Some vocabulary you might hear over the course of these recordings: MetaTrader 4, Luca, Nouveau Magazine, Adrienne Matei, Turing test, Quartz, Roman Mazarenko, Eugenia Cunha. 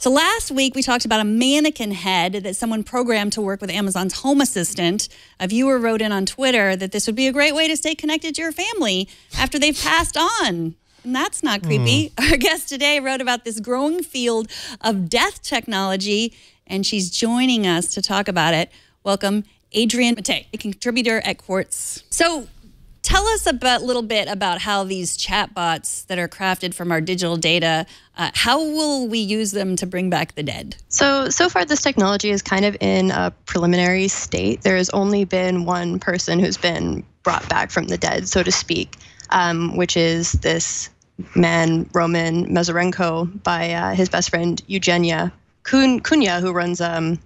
So last week we talked about a mannequin head that someone programmed to work with Amazon's Home Assistant. A viewer wrote in on Twitter that this would be a great way to stay connected to your family after they've passed on. And that's not creepy. Our guest today wrote about this growing field of death technology, and she's joining us to talk about it. Welcome, Adrienne Matei, a contributor at Quartz. So tell us a little bit about how these chatbots that are crafted from our digital data, how will we use them to bring back the dead? So far this technology is kind of in a preliminary state. There has only been one person who's been brought back from the dead, so to speak, which is this man, Roman Mazarenko, by his best friend, Eugenia Cunha, who runs an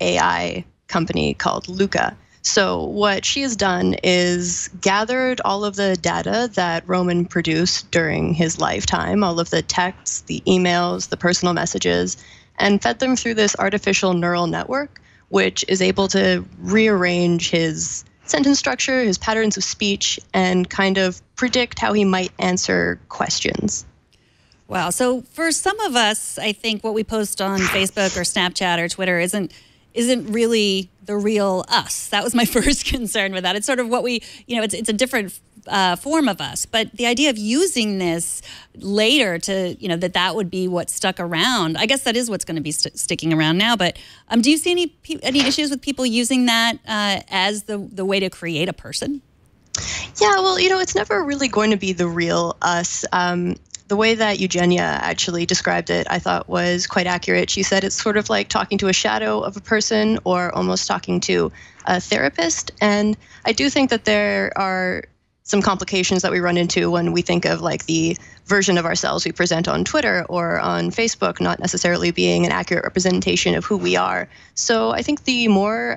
AI company called Luca. So what she has done is gathered all of the data that Roman produced during his lifetime, all of the texts, the emails, the personal messages, and fed them through this artificial neural network, which is able to rearrange his sentence structure, his patterns of speech, and kind of predict how he might answer questions. Wow. So for some of us, I think what we post on Facebook or Snapchat or Twitter isn't really the real us. That was my first concern with that. It's sort of what we, you know, it's a different form of us. But the idea of using this later to, you know, that would be what stuck around. I guess that is what's going to be sticking around now. But do you see any issues with people using that as the way to create a person? Yeah, well, you know, it's never really going to be the real us. The way that Eugenia actually described it, I thought was quite accurate. She said it's sort of like talking to a shadow of a person or almost talking to a therapist. And I do think that there are some complications that we run into when we think of like the version of ourselves we present on Twitter or on Facebook not necessarily being an accurate representation of who we are. So I think the more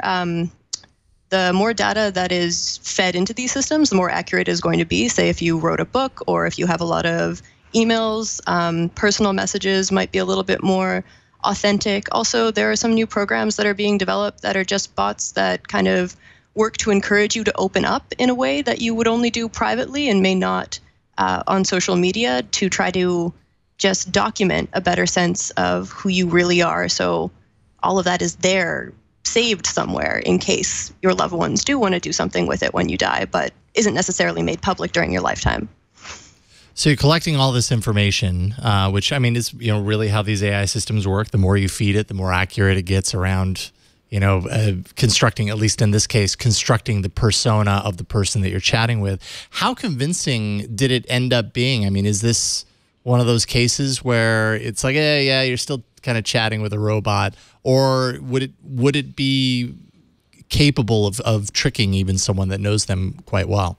data that is fed into these systems, the more accurate it is going to be. Say if you wrote a book or if you have a lot of emails, personal messages might be a little bit more authentic. Also, there are some new programs that are being developed that are just bots that kind of work to encourage you to open up in a way that you would only do privately and may not on social media, to try to just document a better sense of who you really are. So all of that is there, saved somewhere in case your loved ones do want to do something with it when you die, but isn't necessarily made public during your lifetime. So you're collecting all this information, which, I mean, is, you know, really how these AI systems work. The more you feed it, the more accurate it gets around, you know, constructing, at least in this case, constructing the persona of the person that you're chatting with. How convincing did it end up being? I mean, is this one of those cases where it's like, hey, yeah, you're still kind of chatting with a robot, or would it be capable of tricking even someone that knows them quite well?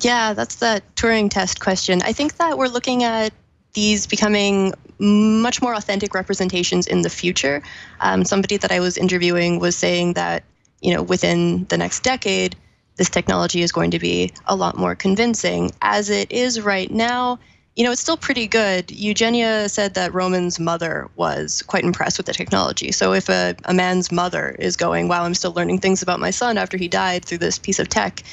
Yeah, that's the Turing test question. I think that we're looking at these becoming much more authentic representations in the future. Somebody that I was interviewing was saying that, you know, within the next decade, this technology is going to be a lot more convincing. As it is right now, you know, it's still pretty good. Eugenia said that Roman's mother was quite impressed with the technology. So if a man's mother is going, wow, I'm still learning things about my son after he died through this piece of tech,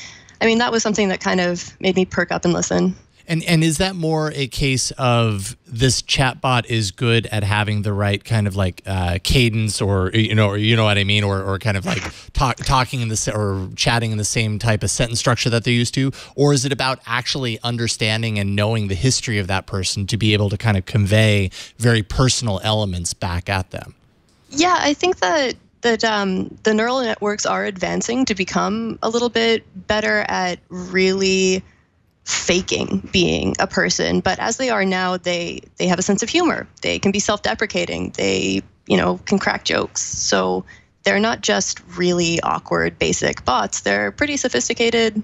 I mean, that was something that kind of made me perk up and listen. And is that more a case of this chatbot is good at having the right kind of like cadence, or you know what I mean, or kind of like talking in the, or chatting in the same type of sentence structure that they're used to? Or is it about actually understanding and knowing the history of that person to be able to kind of convey very personal elements back at them? Yeah, I think that the neural networks are advancing to become a little bit better at really faking being a person. But as they are now, they have a sense of humor. They can be self-deprecating. They, you know, can crack jokes. So they're not just really awkward, basic bots. They're pretty sophisticated,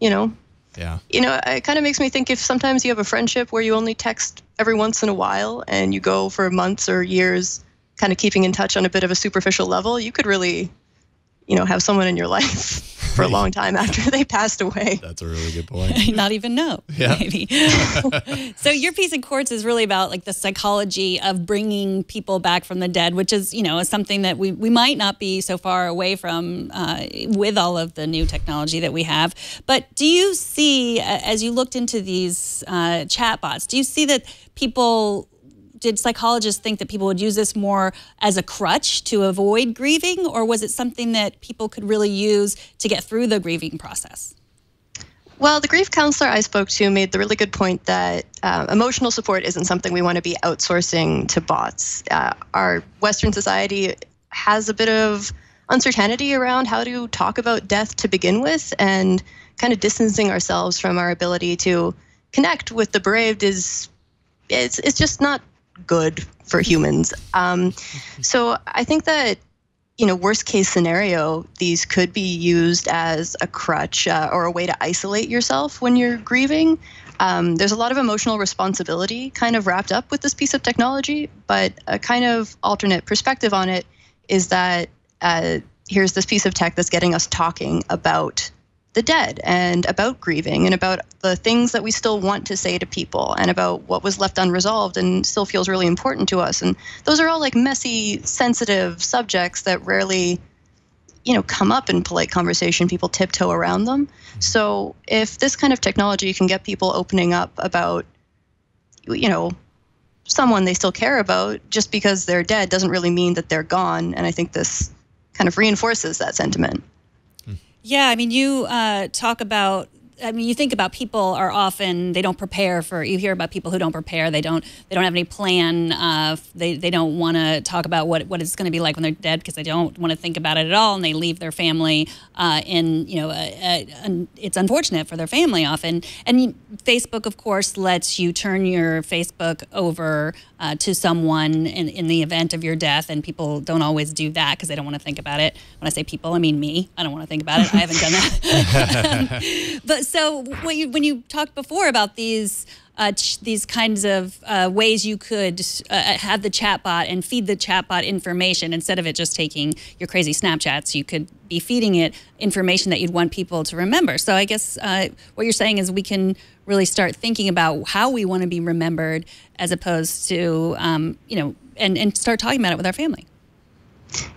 you know. Yeah. You know, it kind of makes me think if sometimes you have a friendship where you only text every once in a while and you go for months or years kind of keeping in touch on a bit of a superficial level, you could really, you know, have someone in your life for a long time after they passed away. That's a really good point. Not even know, yeah. Maybe. So your piece in Quartz is really about like the psychology of bringing people back from the dead, which is, you know, something that we might not be so far away from with all of the new technology that we have. But do you see, as you looked into these chatbots, do you see that people did psychologists think that people would use this more as a crutch to avoid grieving, or was it something that people could really use to get through the grieving process? Well, the grief counselor I spoke to made the really good point that emotional support isn't something we want to be outsourcing to bots. Our Western society has a bit of uncertainty around how to talk about death to begin with, and kind of distancing ourselves from our ability to connect with the bereaved is, it's just not good for humans. So I think that, you know, worst case scenario, these could be used as a crutch or a way to isolate yourself when you're grieving. There's a lot of emotional responsibility kind of wrapped up with this piece of technology, but a kind of alternate perspective on it is that here's this piece of tech that's getting us talking about the dead and about grieving and about the things that we still want to say to people and about what was left unresolved and still feels really important to us. And those are all like messy, sensitive subjects that rarely, you know, come up in polite conversation. People tiptoe around them. So if this kind of technology can get people opening up about, you know, someone they still care about, just because they're dead doesn't really mean that they're gone. And I think this kind of reinforces that sentiment. Yeah, I mean, you talk about, I mean, you think about people are often, they don't prepare for, you hear about people who don't prepare, they don't have any plan, they don't want to talk about what it's going to be like when they're dead because they don't want to think about it at all, and they leave their family in, you know, it's unfortunate for their family often. And Facebook, of course, lets you turn your Facebook over to someone in the event of your death, and people don't always do that because they don't want to think about it. When I say people, I mean me. I don't want to think about it. I haven't done that. But so when you talked before about these kinds of ways you could have the chatbot and feed the chatbot information instead of it just taking your crazy Snapchats, you could be feeding it information that you'd want people to remember. So I guess what you're saying is we can really start thinking about how we want to be remembered as opposed to, you know, and start talking about it with our family.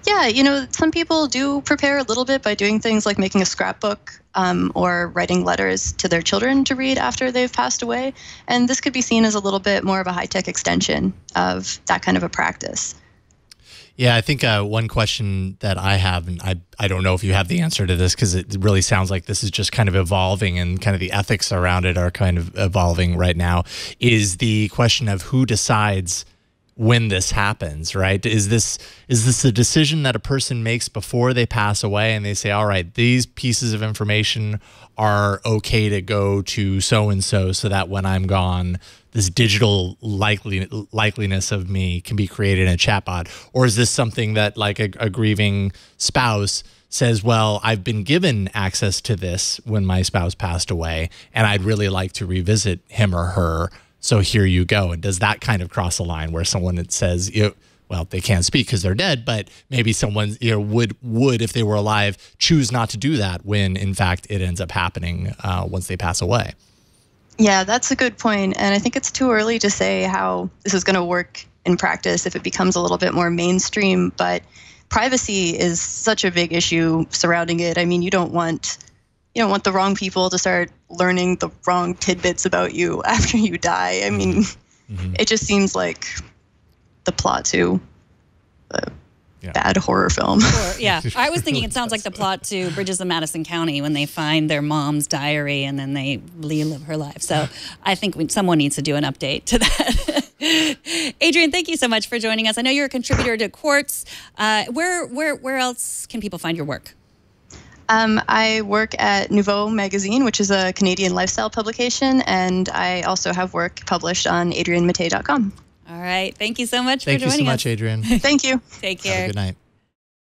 Yeah, you know, some people do prepare a little bit by doing things like making a scrapbook or writing letters to their children to read after they've passed away. And this could be seen as a little bit more of a high-tech extension of that kind of a practice. Yeah, I think one question that I have, and I don't know if you have the answer to this because it really sounds like this is just kind of evolving and kind of the ethics around it are kind of evolving right now, is the question of who decides when this happens, right? Is this a decision that a person makes before they pass away and they say, all right, these pieces of information are okay to go to so-and-so so that when I'm gone, this digital likeliness of me can be created in a chatbot? Or is this something that like a grieving spouse says, well, I've been given access to this when my spouse passed away and I'd really like to revisit him or her, so here you go? And does that kind of cross a line where someone that says, you know, well, they can't speak because they're dead, but maybe someone, you know, would, if they were alive, choose not to do that when, in fact, it ends up happening once they pass away? Yeah, that's a good point. And I think it's too early to say how this is going to work in practice if it becomes a little bit more mainstream. But privacy is such a big issue surrounding it. I mean, you don't want the wrong people to start learning the wrong tidbits about you after you die. I mean, it just seems like the plot to a bad horror film. Sure, yeah, I was thinking it sounds like the plot to Bridges of Madison County when they find their mom's diary and then they relive her life. So I think someone needs to do an update to that. Adrienne, thank you so much for joining us. I know you're a contributor to Quartz. Where else can people find your work? I work at Nouveau Magazine, which is a Canadian lifestyle publication, and I also have work published on adriennematei.com. All right. Thank you so much for joining us. Thank you so much, Adrienne. Thank you. Take care. Have a good night.